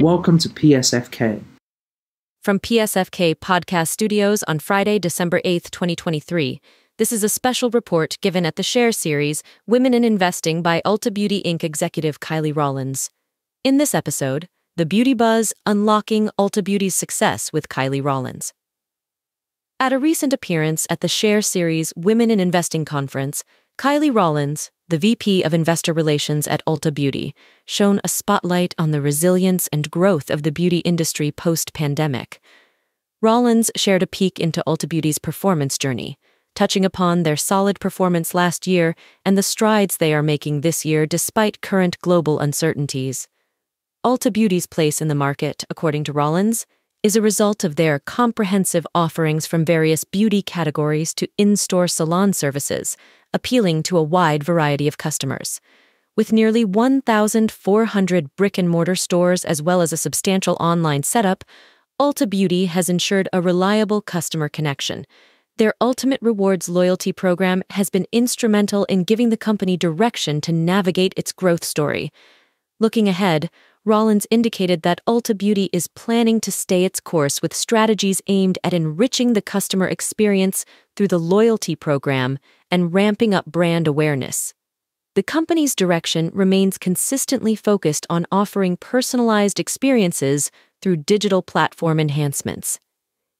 Welcome to PSFK. From PSFK Podcast Studios on Friday, December 8th, 2023, this is a special report given at the SHARE Series, Women in Investing by Ulta Beauty Inc. executive Kiley Rawlins. In this episode, The Beauty Buzz, Unlocking Ulta Beauty's Success with Kiley Rawlins. At a recent appearance at the SHARE Series Women in Investing Conference, Kiley Rawlins, the VP of Investor Relations at Ulta Beauty, shone a spotlight on the resilience and growth of the beauty industry post-pandemic. Rawlins shared a peek into Ulta Beauty's performance journey, touching upon their solid performance last year and the strides they are making this year despite current global uncertainties. Ulta Beauty's place in the market, according to Rawlins, is a result of their comprehensive offerings from various beauty categories to in-store salon services, appealing to a wide variety of customers. With nearly 1,400 brick-and-mortar stores as well as a substantial online setup, Ulta Beauty has ensured a reliable customer connection. Their Ultimate Rewards loyalty program has been instrumental in giving the company direction to navigate its growth story. Looking ahead, Rawlins indicated that Ulta Beauty is planning to stay its course with strategies aimed at enriching the customer experience through the loyalty program and ramping up brand awareness. The company's direction remains consistently focused on offering personalized experiences through digital platform enhancements.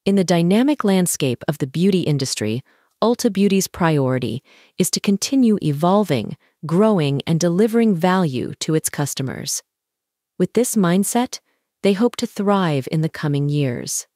In the dynamic landscape of the beauty industry, Ulta Beauty's priority is to continue evolving, growing, and delivering value to its customers. With this mindset, they hope to thrive in the coming years.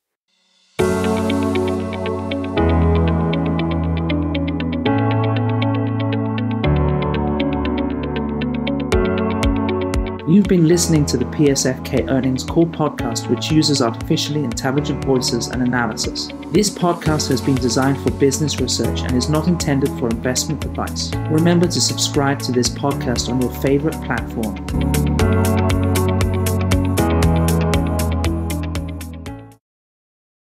You've been listening to the PSFK Earnings Call podcast, which uses artificially intelligent voices and analysis. This podcast has been designed for business research and is not intended for investment advice. Remember to subscribe to this podcast on your favorite platform.